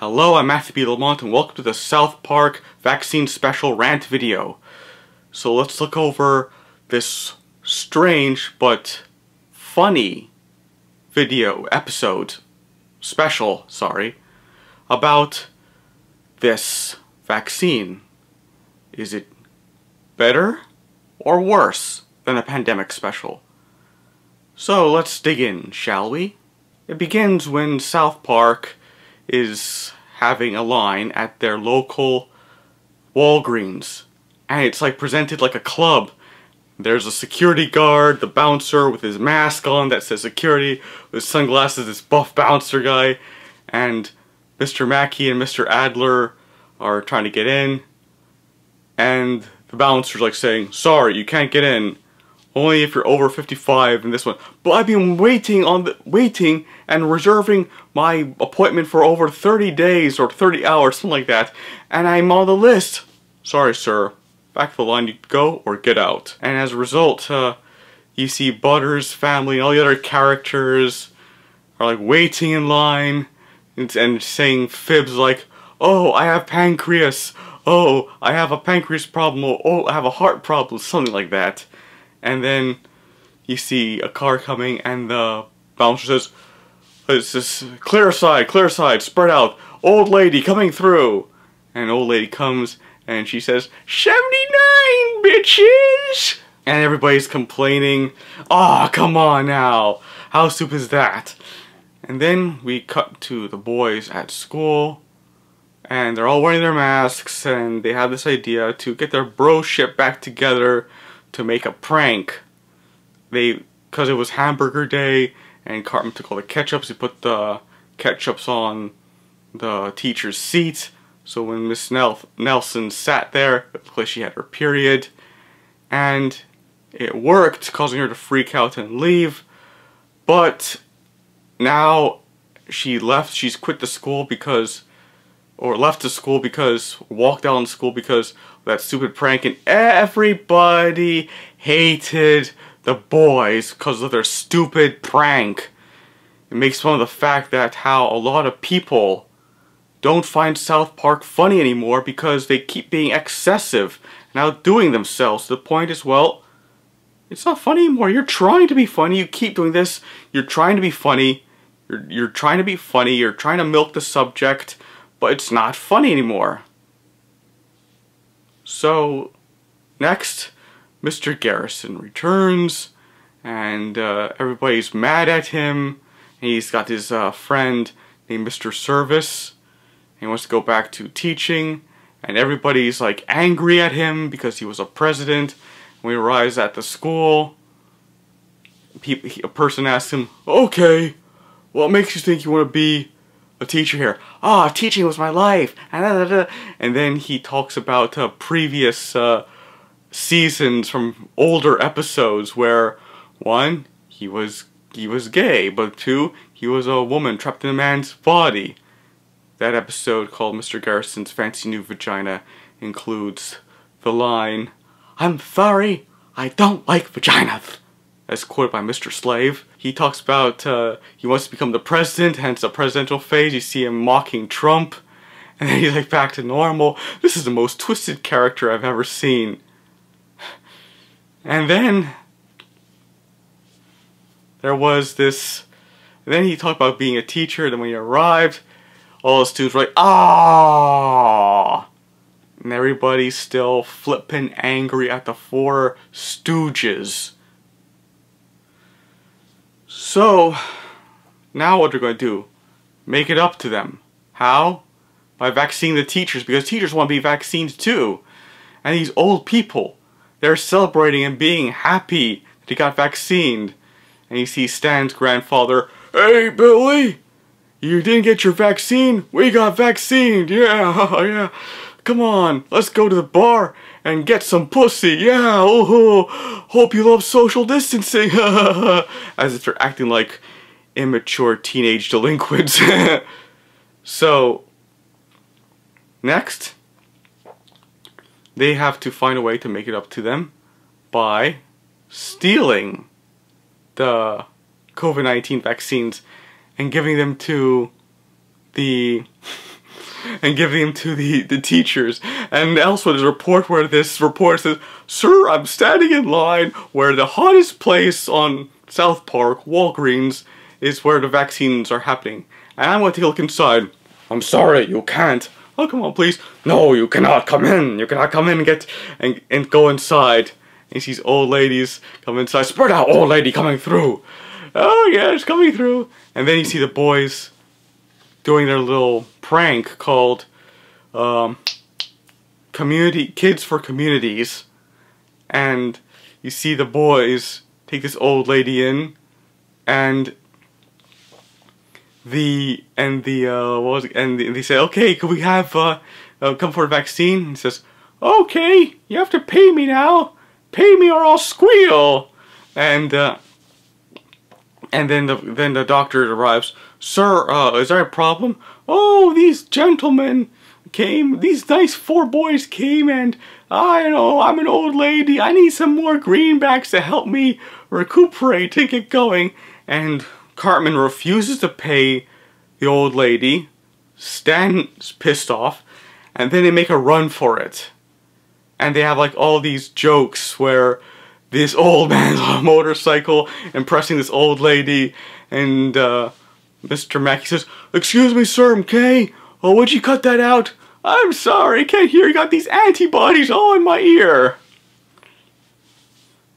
Hello, I'm Matthew B. Lamont, and welcome to the South Park Vaccine Special Rant video. So let's look over this strange but funny special, about this vaccine. Is it better or worse than a pandemic special? So let's dig in, shall we? It begins when South Park is having a line at their local Walgreens, and it's like presented like a club. There's a security guard, the bouncer with his mask on that says security, with sunglasses, this buff bouncer guy, and Mr. Mackey and Mr. Adler are trying to get in, and the bouncer's like saying, sorry, you can't get in, only if you're over 55 in this one. But I've been waiting and reserving my appointment for over 30 days or 30 hours, something like that, and I'm on the list. Sorry, sir. Back to the line you go or get out. And as a result, you see Butters' family and all the other characters are like waiting in line and saying fibs like, oh, I have pancreas, oh, I have a pancreas problem, oh, I have a heart problem, something like that. And then you see a car coming and the bouncer says, it's this clear side, spread out, old lady coming through. And old lady comes and she says, 79, bitches! And everybody's complaining, oh, come on now, how stupid is that? And then we cut to the boys at school, and they're all wearing their masks, and they have this idea to get their broship back together to make a prank. Because it was hamburger day, and Cartman took all the ketchups, he put the ketchups on the teacher's seat. So when Miss Nelson sat there, the place she had her period, and it worked, causing her to freak out and leave. But now she left, she's quit the school because, or left the school because, walked out of school because of that stupid prank, and everybody hated the boys because of their stupid prank. It makes fun of the fact that how a lot of people don't find South Park funny anymore because they keep being excessive and outdoing themselves to the point is, well, it's not funny anymore. You're trying to be funny. You keep doing this. You're trying to be funny. You're trying to be funny. You're trying to milk the subject, but it's not funny anymore. So, next, Mr. Garrison returns, and everybody's mad at him. And he's got his friend named Mr. Service. He wants to go back to teaching, and everybody's like angry at him because he was a president. When we arrive at the school, a person asks him, okay, what makes you think you want to be a teacher here? Ah, teaching was my life. And then he talks about previous seasons from older episodes where, one, he was gay, but two, he was a woman trapped in a man's body. That episode, called Mr. Garrison's Fancy New Vagina, includes the line, I'm sorry, I don't like vaginas, as quoted by Mr. Slave. He talks about he wants to become the president, hence the presidential phase. You see him mocking Trump, and then he's like back to normal. This is the most twisted character I've ever seen. And then there was this, and then he talked about being a teacher, then when he arrived, all the students were like, "Ah!" And everybody's still flippin' angry at the four stooges. So, now what they're going to do, make it up to them. How? By vaccinating the teachers, because teachers want to be vaccinated too. And these old people, they're celebrating and being happy that they got vaccinated. And you see Stan's grandfather, hey, Billy! You didn't get your vaccine? We got vaccinated! Yeah, yeah. Come on, let's go to the bar and get some pussy! Yeah, oh, hope you love social distancing! As if they're acting like immature teenage delinquents. So, next, they have to find a way to make it up to them by stealing the COVID-19 vaccines and giving them to the and giving them to the teachers. And also there's a report where this report says, "Sir, I'm standing in line where the hottest place on South Park, Walgreens, is where the vaccines are happening. And I want to take a look inside. I'm sorry, you can't." "Oh, come on, please." "No, you cannot come in. You cannot come in and get and go inside." And she's old ladies come inside. "Spread out, old lady coming through." "Oh, yeah, it's coming through." And then you see the boys doing their little prank called Community Kids for Communities. And you see the boys take this old lady in, and they say, "Okay, could we have come for a vaccine?" And he says, "Okay, you have to pay me now. Pay me or I'll squeal." And then the doctor arrives. "Sir, is there a problem?" "Oh, these gentlemen came. These nice four boys came, and I know I'm an old lady. I need some more greenbacks to help me recuperate and get going." And Cartman refuses to pay the old lady. Stan's pissed off, and then they make a run for it. And they have like all these jokes where this old man's on a motorcycle impressing this old lady, and Mr. Mackey says, "Excuse me, sir, okay? Oh, would you cut that out? I'm sorry, I can't hear. You got these antibodies all in my ear."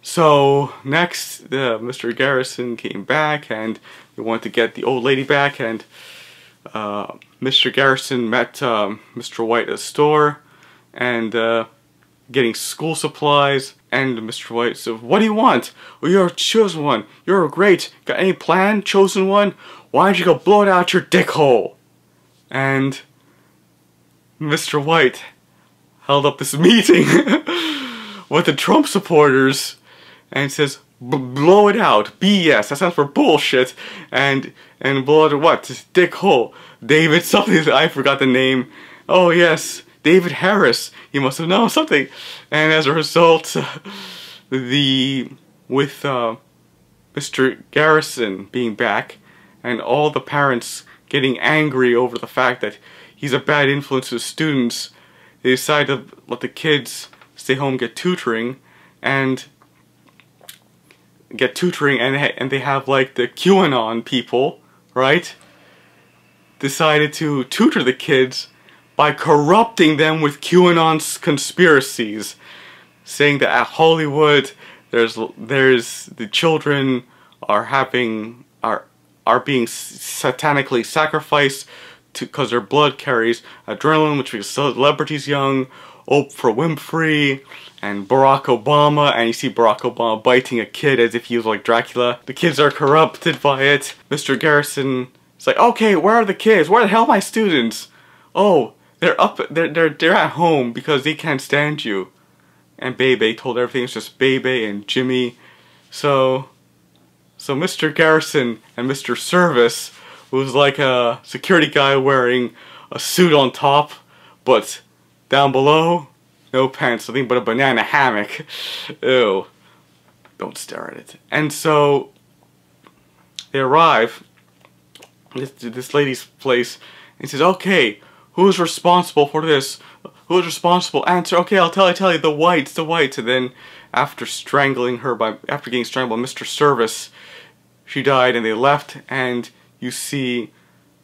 So next, Mr. Garrison came back, and they wanted to get the old lady back, and Mr. Garrison met Mr. White at a store, and getting school supplies. And Mr. White said, "What do you want?" "Well, you're a chosen one. You're great. Got any plan, chosen one? Why don't you go blow it out your dick hole?" And Mr. White held up this meeting with the Trump supporters and says, "Blow it out. BS. That sounds for bullshit. And blow it what? This dick hole. David something. I forgot the name. Oh, yes. David Harris, he must have known something." And as a result, with Mr. Garrison being back and all the parents getting angry over the fact that he's a bad influence to students, they decide to let the kids stay home, get tutoring and they have like the QAnon people, right, decided to tutor the kids by corrupting them with QAnon's conspiracies, saying that at Hollywood there's the children are being satanically sacrificed because their blood carries adrenaline, which makes celebrities young. Oprah Winfrey and Barack Obama, and you see Barack Obama biting a kid as if he was like Dracula. The kids are corrupted by it. Mr. Garrison is like, "Okay, where are the kids? Where the hell are my students?" "Oh, they're up, they're at home because they can't stand you." And Bebe told everything. It's just Bebe and Jimmy. So Mr. Garrison and Mr. Service, who was like a security guy wearing a suit on top, but down below, no pants, nothing but a banana hammock. Ew. Don't stare at it. And so they arrive at this lady's place, and he says, "Okay, who's responsible for this? Who's responsible? Answer." "Okay, I'll tell you, the whites. And then after getting strangled by Mr. Service, she died and they left, and you see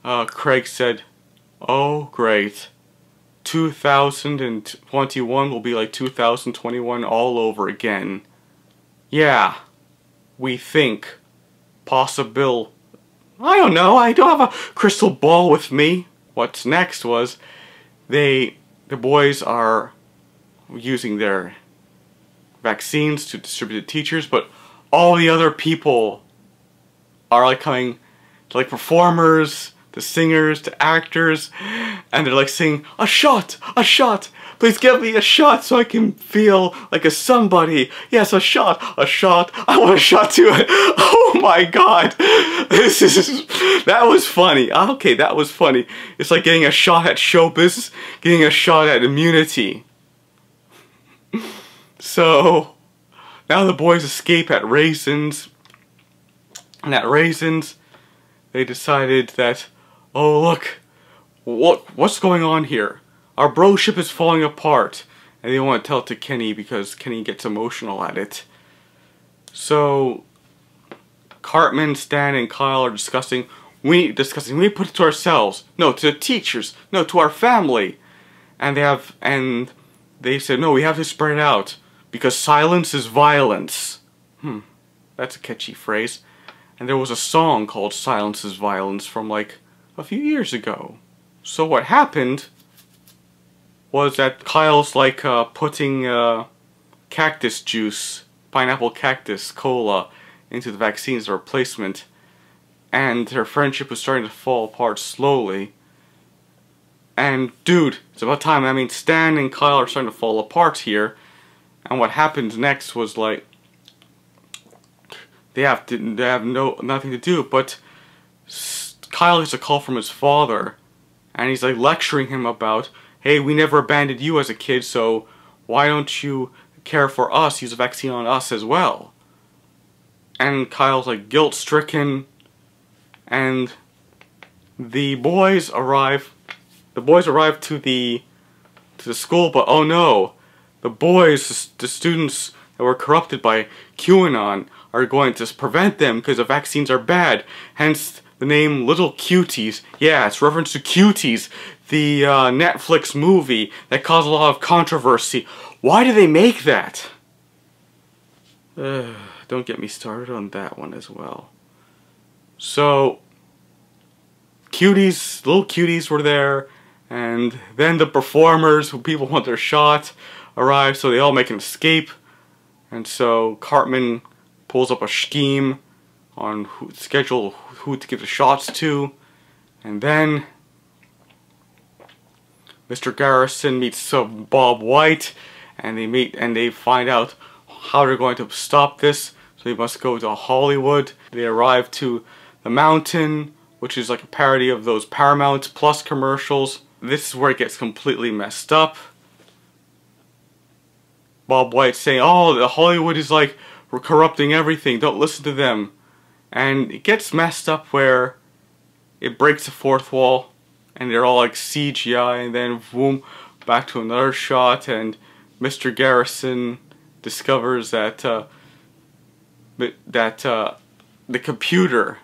Craig said, "Oh, great. 2021 will be like 2021 all over again. Yeah, we think. Possible. I don't know, I don't have a crystal ball with me." What's next was the boys are using their vaccines to distribute to teachers, but all the other people are like coming to like performers, to singers, to actors, and they're like saying, a shot, please give me a shot so I can feel like a somebody, yes, a shot, I want a shot too." Oh my god, that was funny, okay, that was funny. It's like getting a shot at show business, getting a shot at immunity. So, now the boys escape at Raisins, and at Raisins, they decided that, "Oh, look, what's going on here? Our broship is falling apart. And they don't want to tell it to Kenny because Kenny gets emotional at it. So Cartman, Stan, and Kyle are discussing. We need to put it to ourselves. No, to the teachers. No, to our family. And they said, no, we have to spread it out. Because silence is violence. That's a catchy phrase. And there was a song called Silence is Violence from like a few years ago. So what happened was that Kyle's like putting cactus juice, pineapple cactus cola, into the vaccine as a replacement, and her friendship was starting to fall apart slowly. And dude, it's about time. I mean, Stan and Kyle are starting to fall apart here, and what happened next was like they have nothing to do. But Kyle gets a call from his father, and he's like lecturing him about, hey, we never abandoned you as a kid, so why don't you care for us, use a vaccine on us as well? And Kyle's like guilt-stricken, and the boys arrive to the school, but oh no, the students that were corrupted by QAnon are going to prevent them because the vaccines are bad, hence the name Little Cuties. Yeah, it's reference to Cuties, the Netflix movie that caused a lot of controversy. Why do they make that? Don't get me started on that one as well. So, Cuties, Little Cuties were there, and then the performers, who people want their shot, arrive, so they all make an escape. And so Cartman pulls up a scheme on who to give the shots to, and then Mr. Garrison meets Bob White, and they find out how they're going to stop this, so they must go to Hollywood. They arrive to the mountain, which is like a parody of those Paramount Plus commercials. This is where it gets completely messed up. Bob White saying, oh, the Hollywood is like, we're corrupting everything, don't listen to them. And it gets messed up where it breaks the fourth wall, and they're all like CGI, and then boom, back to another shot, and Mr. Garrison discovers that the computer,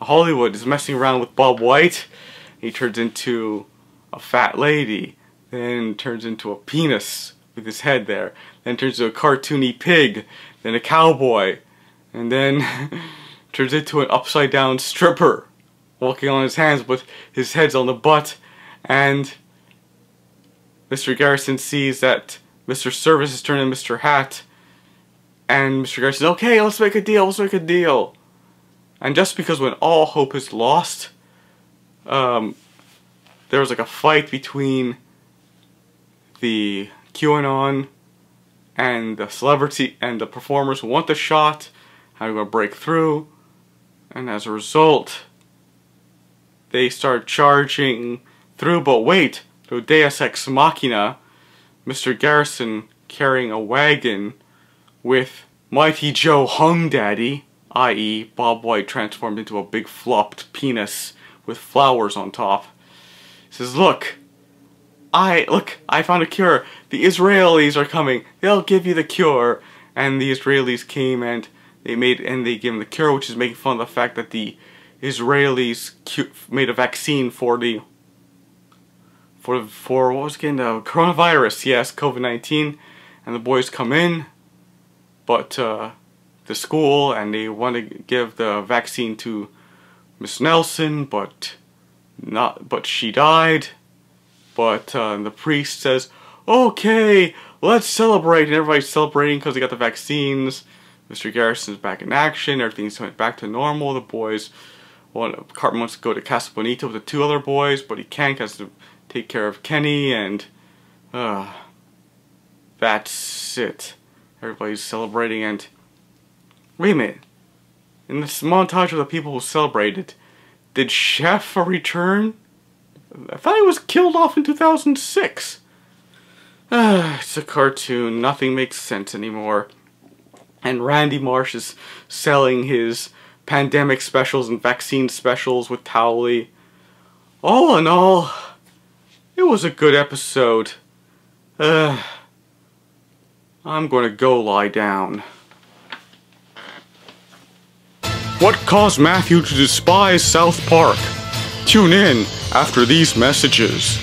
Hollywood, is messing around with Bob White. He turns into a fat lady, then turns into a penis with his head there, then turns into a cartoony pig, then a cowboy, and then turns into an upside down stripper walking on his hands, but his head's on the butt. And Mr. Garrison sees that Mr. Service is turning Mr. Hat, and Mr. Garrison says, okay, let's make a deal, let's make a deal. And just because when all hope is lost, there was like a fight between the QAnon and the celebrity and the performers who want the shot, how they're going to break through. And as a result, they start charging through, but wait, through Deus Ex Machina, Mr. Garrison, carrying a wagon with Mighty Joe Hung Daddy, i.e. Bob White transformed into a big flopped penis with flowers on top, says, look, I found a cure. The Israelis are coming. They'll give you the cure. And the Israelis came, and they gave him the cure, which is making fun of the fact that the Israelis made a vaccine for what was it again, the coronavirus, yes, COVID-19, and the boys come in, but the school, and they want to give the vaccine to Miss Nelson, but she died. But the priest says, okay, let's celebrate, and everybody's celebrating because they got the vaccines. Mr. Garrison's back in action, everything's went back to normal. The boys, Cartman wants to go to Casa Bonita with the two other boys, but he can't because he has to take care of Kenny, and that's it. Everybody's celebrating, and wait a minute, in this montage of the people who celebrated, did Chef return? I thought he was killed off in 2006. It's a cartoon, nothing makes sense anymore. And Randy Marsh is selling his pandemic specials and vaccine specials with Towley. All in all, was a good episode. I'm gonna go lie down. What caused Matthew to despise South Park? Tune in after these messages.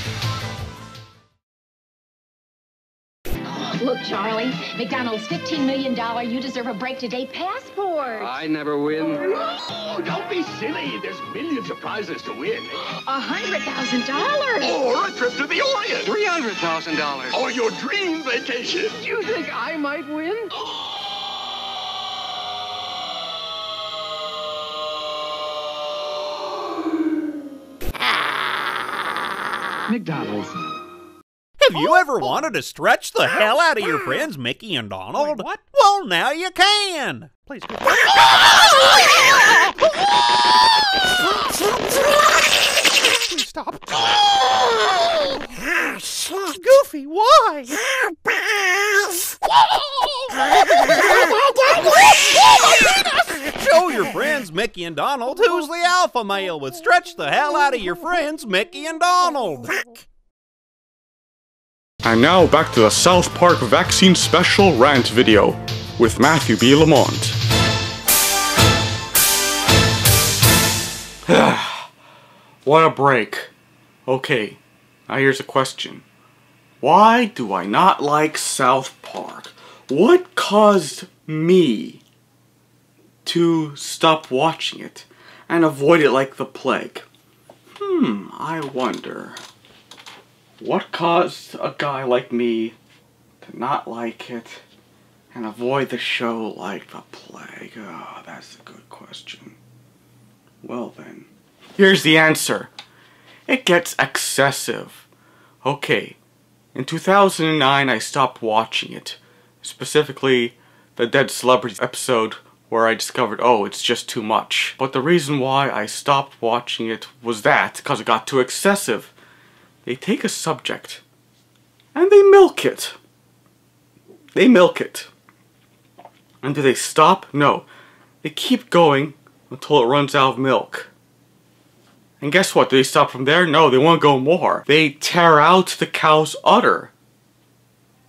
Look, Charlie, McDonald's $15 million you deserve a break today passport. I never win. Oh, don't be silly. There's millions of prizes to win. $100,000. Or a trip to the Orient. $300,000. Or your dream vacation. Do you think I might win? McDonald's. Have you ever wanted to stretch the hell out of your friends, Mickey and Donald? Wait, what? Well, now you can. Please. Please stop. Goofy, why? Show your friends, Mickey and Donald, who's the alpha male with stretch the hell out of your friends, Mickey and Donald. And now back to the South Park Vaccine Special Rant video with Matthew B. Lamont. What a break. Okay, now here's a question. Why do I not like South Park? What caused me to stop watching it and avoid it like the plague? I wonder. What caused a guy like me to not like it and avoid the show like the plague? Oh, that's a good question. Well then, here's the answer. It gets excessive. Okay, in 2009 I stopped watching it. Specifically, the Dead Celebrities episode where I discovered, oh, it's just too much. But the reason why I stopped watching it was that, because it got too excessive. They take a subject, and they milk it. They milk it. And do they stop? No. They keep going until it runs out of milk. And guess what? Do they stop from there? No, they want to go more. They tear out the cow's udder.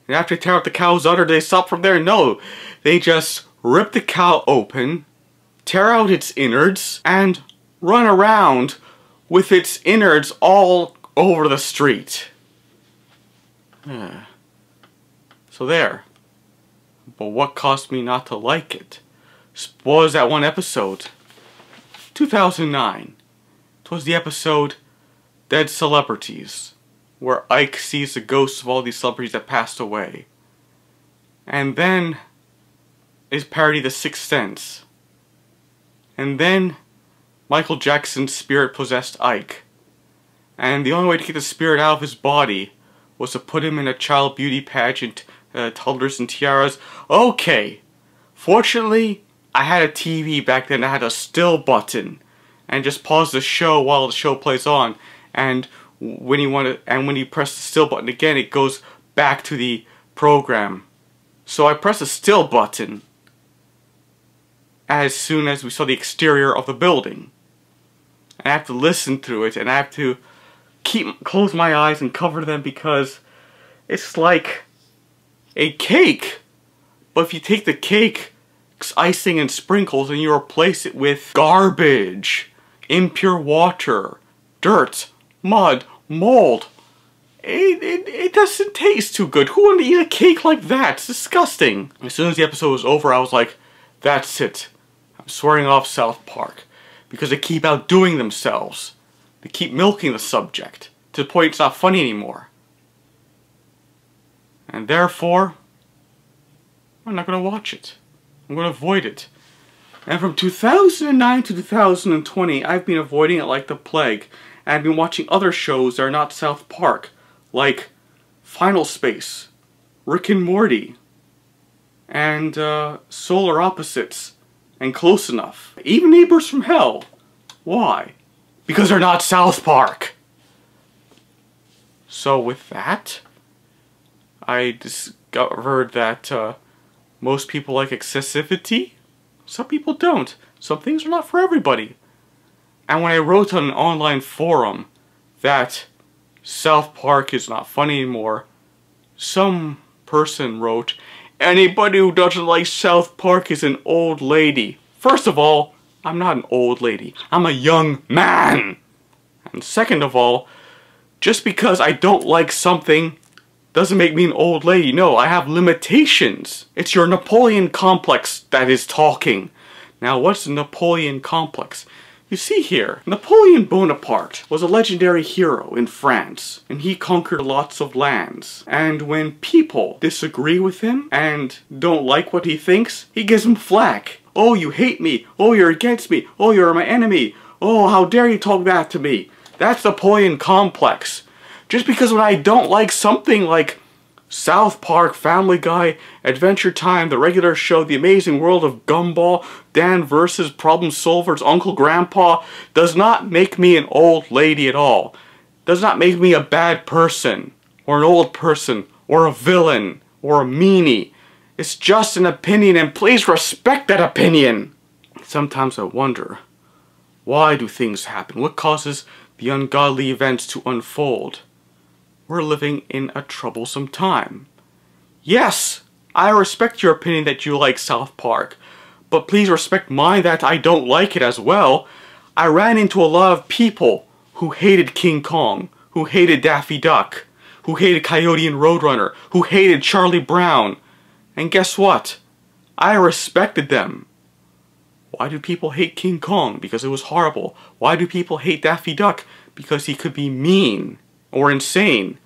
And after they tear out the cow's udder, do they stop from there? No. They just rip the cow open, tear out its innards, and run around with its innards all over the street. So there. But what caused me not to like it? Spoils that one episode. 2009. It was the episode Dead Celebrities, where Ike sees the ghosts of all these celebrities that passed away. And then is parody The Sixth Sense. And then Michael Jackson's spirit possessed Ike. And the only way to get the spirit out of his body was to put him in a child beauty pageant, toddlers and tiaras. Okay! Fortunately, I had a TV back then that had a still button, and just pause the show while the show plays on, and when you press the still button again, it goes back to the program. So I pressed the still button as soon as we saw the exterior of the building. And I have to listen through it, and I have to close my eyes and cover them, because it's like a cake, but if you take the cake's icing and sprinkles and you replace it with garbage, impure water, dirt, mud, mold, it doesn't taste too good. Who wanted to eat a cake like that? It's disgusting. As soon as the episode was over, I was like, that's it. I'm swearing off South Park, because they keep outdoing themselves. They keep milking the subject to the point it's not funny anymore. And therefore, I'm not going to watch it. I'm going to avoid it. And from 2009 to 2020, I've been avoiding it like the plague. And I've been watching other shows that are not South Park, like Final Space, Rick and Morty, and Solar Opposites, and Close Enough. Even Neighbors from Hell. Why? Because they're not South Park! So with that, I discovered that most people like excessivity. Some people don't. Some things are not for everybody. And when I wrote on an online forum that South Park is not funny anymore. Some person wrote, anybody who doesn't like South Park is an old lady. First of all, I'm not an old lady. I'm a young man. And second of all, just because I don't like something doesn't make me an old lady. No, I have limitations. It's your Napoleon complex that is talking. Now, what's the Napoleon complex? You see here, Napoleon Bonaparte was a legendary hero in France, and he conquered lots of lands. And when people disagree with him and don't like what he thinks, he gives them flack. Oh, you hate me. Oh, you're against me. Oh, you're my enemy. Oh, how dare you talk that to me. That's Napoleon complex. Just because when I don't like something like South Park, Family Guy, Adventure Time, The Regular Show, The Amazing World of Gumball, Dan versus Problem Solvers, Uncle Grandpa, does not make me an old lady at all. Does not make me a bad person, or an old person, or a villain, or a meanie. It's just an opinion, and please respect that opinion. Sometimes I wonder, why do things happen? What causes the ungodly events to unfold? We're living in a troublesome time. Yes, I respect your opinion that you like South Park, but please respect mine that I don't like it as well. I ran into a lot of people who hated King Kong, who hated Daffy Duck, who hated Coyote and Roadrunner, who hated Charlie Brown. And guess what? I respected them. Why do people hate King Kong? Because it was horrible. Why do people hate Daffy Duck? Because he could be mean or insane.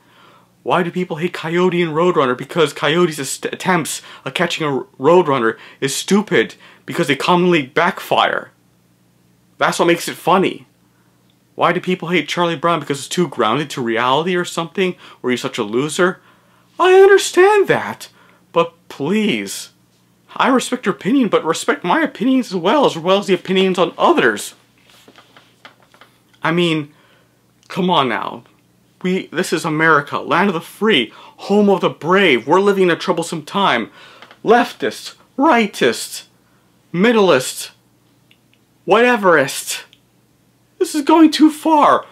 Why do people hate Coyote and Roadrunner? Because Coyote's attempts at catching a Roadrunner is stupid because they commonly backfire. That's what makes it funny. Why do people hate Charlie Brown? Because it's too grounded to reality or something? Or he's such a loser? I understand that, but please, I respect your opinion, but respect my opinions as well as the opinions on others. I mean, come on now. This is America, land of the free, home of the brave. We're living in a troublesome time. Leftists, rightists, middleists, whateverists. This is going too far.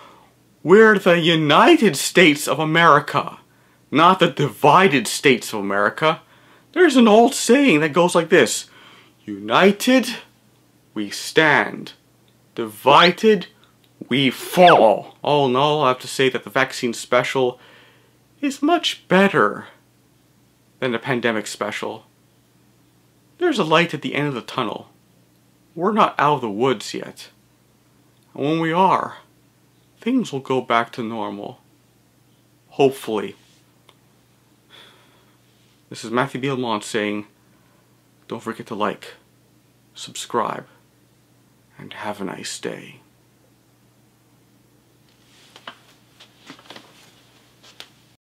We're the United States of America, not the divided states of America. There's an old saying that goes like this. United, we stand. Divided, we fall. All in all, I have to say that the vaccine special is much better than the pandemic special. There's a light at the end of the tunnel. We're not out of the woods yet. And when we are, things will go back to normal. Hopefully. This is Matthew B. Lamont saying, don't forget to like, subscribe, and have a nice day.